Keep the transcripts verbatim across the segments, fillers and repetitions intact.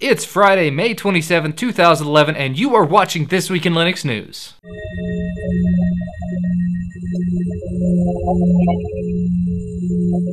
It's Friday, May twenty-seventh, two thousand eleven, and you are watching This Week in Linux News.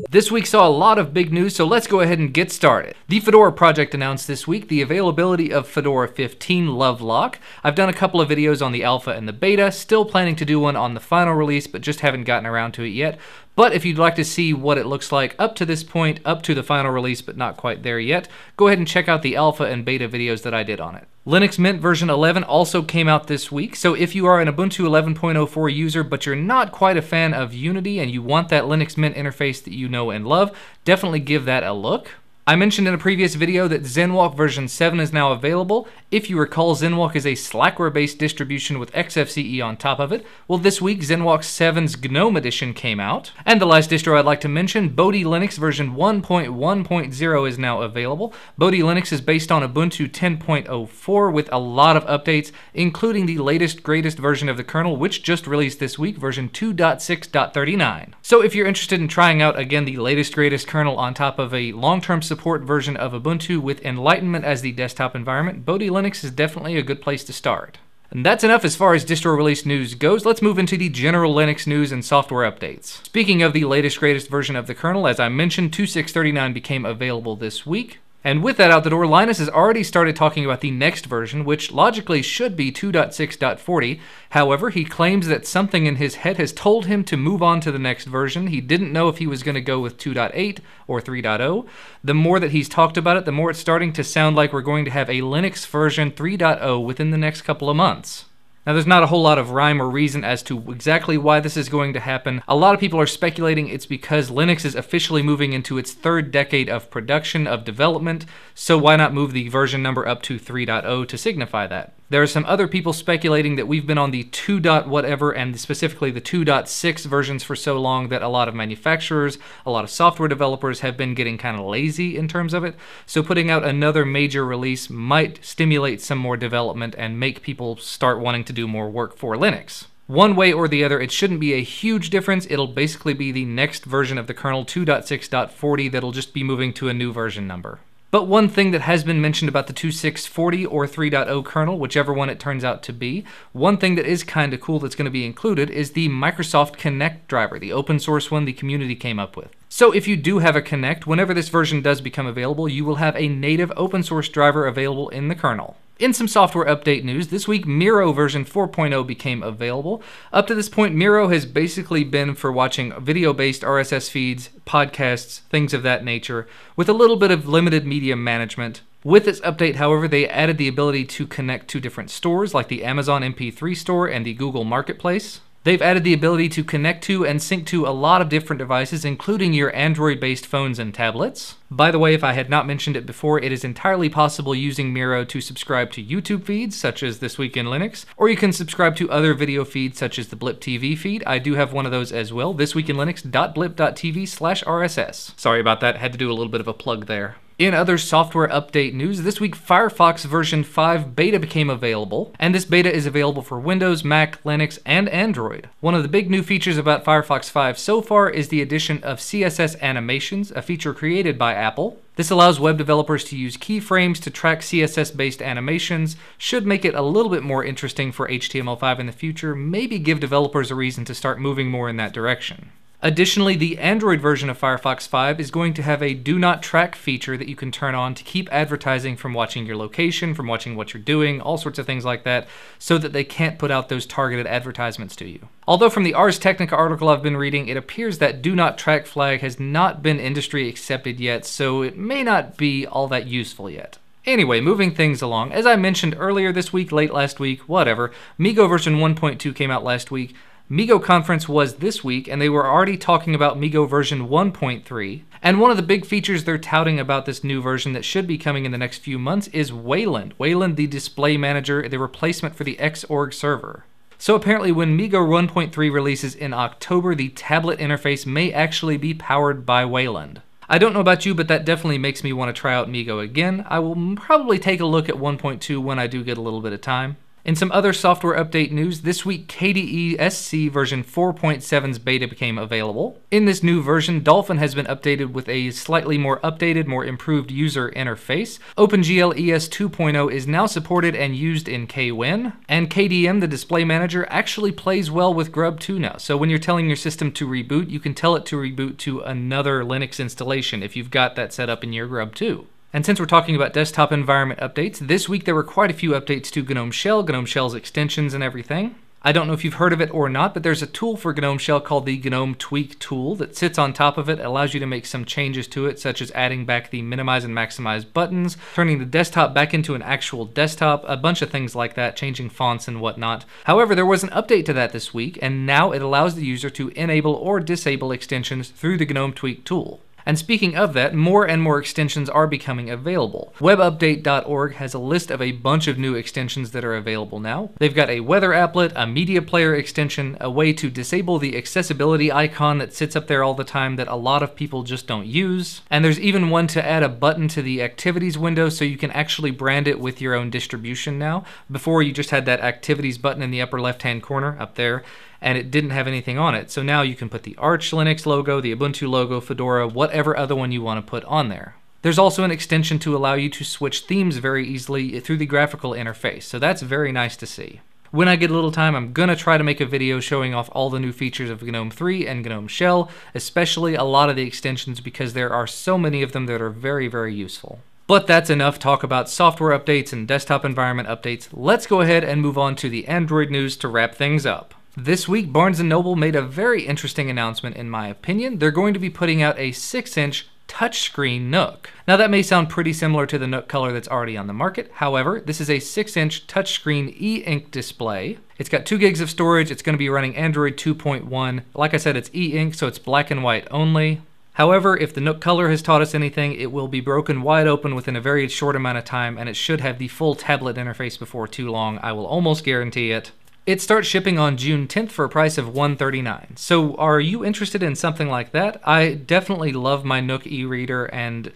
This week saw a lot of big news, so let's go ahead and get started. The Fedora project announced this week the availability of Fedora fifteen Lovelock. I've done a couple of videos on the alpha and the beta, still planning to do one on the final release, but just haven't gotten around to it yet. But if you'd like to see what it looks like up to this point, up to the final release, but not quite there yet, go ahead and check out the alpha and beta videos that I did on it. Linux Mint version eleven also came out this week, so if you are an Ubuntu eleven point oh four user but you're not quite a fan of Unity and you want that Linux Mint interface that you know and love, definitely give that a look. I mentioned in a previous video that Zenwalk version seven is now available. If you recall, Zenwalk is a slackware-based distribution with X F C E on top of it. Well, this week, Zenwalk seven's GNOME edition came out. And the last distro I'd like to mention, Bodhi Linux version one point one point oh is now available. Bodhi Linux is based on Ubuntu ten point oh four with a lot of updates, including the latest, greatest version of the kernel, which just released this week, version two point six point thirty-nine. So if you're interested in trying out, again, the latest, greatest kernel on top of a long-term support support version of Ubuntu with Enlightenment as the desktop environment, Bodhi Linux is definitely a good place to start. And that's enough as far as distro release news goes. Let's move into the general Linux news and software updates. Speaking of the latest, greatest version of the kernel, as I mentioned, two point six point thirty-nine became available this week. And with that out the door, Linus has already started talking about the next version, which logically should be two point six point forty. However, he claims that something in his head has told him to move on to the next version. He didn't know if he was going to go with two point eight or three point oh. The more that he's talked about it, the more it's starting to sound like we're going to have a Linux version three point oh within the next couple of months. Now, there's not a whole lot of rhyme or reason as to exactly why this is going to happen. A lot of people are speculating it's because Linux is officially moving into its third decade of production, of development, so why not move the version number up to three point oh to signify that? There are some other people speculating that we've been on the two dot whatever and specifically the two point six versions for so long that a lot of manufacturers, a lot of software developers have been getting kind of lazy in terms of it, so putting out another major release might stimulate some more development and make people start wanting to do more work for Linux. One way or the other, it shouldn't be a huge difference. It'll basically be the next version of the kernel, two point six point forty, that'll just be moving to a new version number. But one thing that has been mentioned about the two point six point forty or three point oh kernel, whichever one it turns out to be, one thing that is kind of cool that's going to be included is the Microsoft Connect driver, the open source one the community came up with. So if you do have a Connect, whenever this version does become available, you will have a native open source driver available in the kernel. In some software update news, this week Miro version four point oh became available. Up to this point, Miro has basically been for watching video-based R S S feeds, podcasts, things of that nature, with a little bit of limited media management. With this update, however, they added the ability to connect to different stores, like the Amazon M P three store and the Google Marketplace. They've added the ability to connect to and sync to a lot of different devices, including your Android-based phones and tablets. By the way, if I had not mentioned it before, it is entirely possible using Miro to subscribe to YouTube feeds, such as This Week in Linux, or you can subscribe to other video feeds, such as the Blip T V feed. I do have one of those as well, this week in linux dot blip dot t v slash r s s. Sorry about that, had to do a little bit of a plug there. In other software update news, this week Firefox version five beta became available, and this beta is available for Windows, Mac, Linux, and Android. One of the big new features about Firefox five so far is the addition of C S S animations, a feature created by Apple. This allows web developers to use keyframes to track C S S-based animations, should make it a little bit more interesting for H T M L five in the future, maybe give developers a reason to start moving more in that direction. Additionally, the Android version of Firefox five is going to have a Do Not Track feature that you can turn on to keep advertising from watching your location, from watching what you're doing, all sorts of things like that, so that they can't put out those targeted advertisements to you. Although from the Ars Technica article I've been reading, it appears that Do Not Track flag has not been industry accepted yet, so it may not be all that useful yet. Anyway, moving things along, as I mentioned earlier this week, late last week, whatever, MeeGo version one point two came out last week. MeeGo conference was this week, and they were already talking about MeeGo version one point three. And one of the big features they're touting about this new version that should be coming in the next few months is Wayland. Wayland, the display manager, the replacement for the X dot org server. So apparently when MeeGo one point three releases in October, the tablet interface may actually be powered by Wayland. I don't know about you, but that definitely makes me want to try out MeeGo again. I will probably take a look at one point two when I do get a little bit of time. In some other software update news, this week K D E S C version four point seven's beta became available. In this new version, Dolphin has been updated with a slightly more updated, more improved user interface. OpenGL E S two point oh is now supported and used in Kwin. And K D M, the display manager, actually plays well with Grub two now. So when you're telling your system to reboot, you can tell it to reboot to another Linux installation if you've got that set up in your Grub two. And since we're talking about desktop environment updates, this week there were quite a few updates to GNOME Shell, GNOME Shell's extensions and everything. I don't know if you've heard of it or not, but there's a tool for GNOME Shell called the GNOME Tweak Tool that sits on top of it, allows you to make some changes to it, such as adding back the minimize and maximize buttons, turning the desktop back into an actual desktop, a bunch of things like that, changing fonts and whatnot. However, there was an update to that this week, and now it allows the user to enable or disable extensions through the GNOME Tweak Tool. And speaking of that, more and more extensions are becoming available. web update dot org has a list of a bunch of new extensions that are available now. They've got a weather applet, a media player extension, a way to disable the accessibility icon that sits up there all the time that a lot of people just don't use. And there's even one to add a button to the activities window so you can actually brand it with your own distribution now. Before, you just had that activities button in the upper left-hand corner up there, and it didn't have anything on it. So now you can put the Arch Linux logo, the Ubuntu logo, Fedora, whatever other one you want to put on there. There's also an extension to allow you to switch themes very easily through the graphical interface, so that's very nice to see. When I get a little time, I'm gonna try to make a video showing off all the new features of GNOME three and GNOME Shell, especially a lot of the extensions because there are so many of them that are very, very useful. But that's enough talk about software updates and desktop environment updates. Let's go ahead and move on to the Android news to wrap things up. This week, Barnes and Noble made a very interesting announcement, in my opinion. They're going to be putting out a six inch touchscreen Nook. Now, that may sound pretty similar to the Nook Color that's already on the market. However, this is a six inch touchscreen e-ink display. It's got two gigs of storage. It's going to be running Android two point one. Like I said, it's e-ink, so it's black and white only. However, if the Nook Color has taught us anything, it will be broken wide open within a very short amount of time, and it should have the full tablet interface before too long. I will almost guarantee it. It starts shipping on June tenth for a price of one hundred thirty-nine dollars. So are you interested in something like that? I definitely love my Nook e-reader, and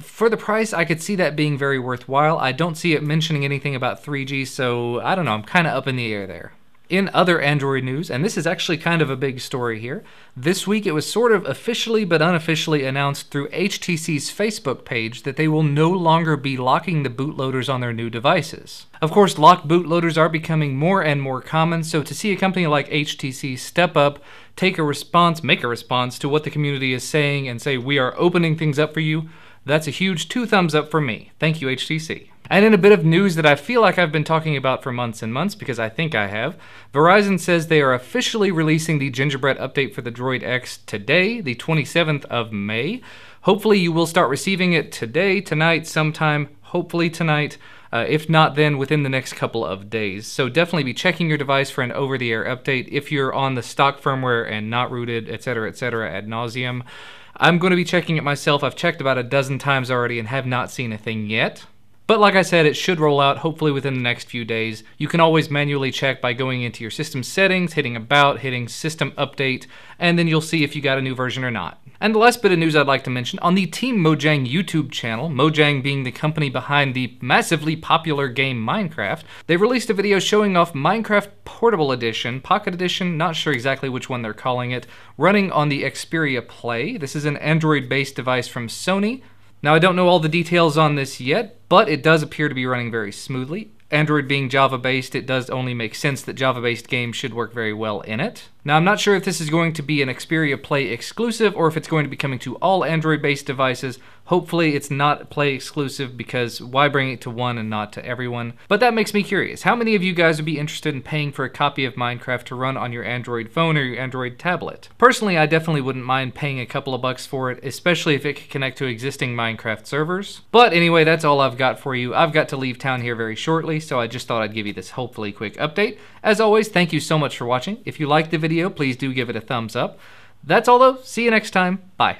for the price, I could see that being very worthwhile. I don't see it mentioning anything about three G, so I don't know, I'm kind of up in the air there. In other Android news, and this is actually kind of a big story here, this week it was sort of officially but unofficially announced through H T C's Facebook page that they will no longer be locking the bootloaders on their new devices. Of course, locked bootloaders are becoming more and more common, so to see a company like H T C step up, take a response, make a response to what the community is saying and say, we are opening things up for you, that's a huge two thumbs up for me. Thank you, H T C. And in a bit of news that I feel like I've been talking about for months and months, because I think I have, Verizon says they are officially releasing the Gingerbread update for the Droid X today, the twenty-seventh of May. Hopefully you will start receiving it today, tonight, sometime, hopefully tonight. Uh, if not, then within the next couple of days. So definitely be checking your device for an over-the-air update if you're on the stock firmware and not rooted, et cetera, et cetera, ad nauseum. I'm going to be checking it myself. I've checked about a dozen times already and have not seen a thing yet. But like I said, it should roll out hopefully within the next few days. You can always manually check by going into your system settings, hitting about, hitting system update, and then you'll see if you got a new version or not. And the last bit of news I'd like to mention, on the Team Mojang YouTube channel, Mojang being the company behind the massively popular game Minecraft, they released a video showing off Minecraft Portable Edition, Pocket Edition, not sure exactly which one they're calling it, running on the Xperia Play. This is an Android-based device from Sony. Now, I don't know all the details on this yet, but it does appear to be running very smoothly. Android being Java-based, it does only make sense that Java-based games should work very well in it. Now, I'm not sure if this is going to be an Xperia Play exclusive or if it's going to be coming to all Android-based devices. Hopefully, it's not Play exclusive because why bring it to one and not to everyone? But that makes me curious. How many of you guys would be interested in paying for a copy of Minecraft to run on your Android phone or your Android tablet? Personally, I definitely wouldn't mind paying a couple of bucks for it, especially if it could connect to existing Minecraft servers. But anyway, that's all I've got for you. I've got to leave town here very shortly, so I just thought I'd give you this hopefully quick update. As always, thank you so much for watching. If you liked the video, please do give it a thumbs up. That's all though. See you next time. Bye.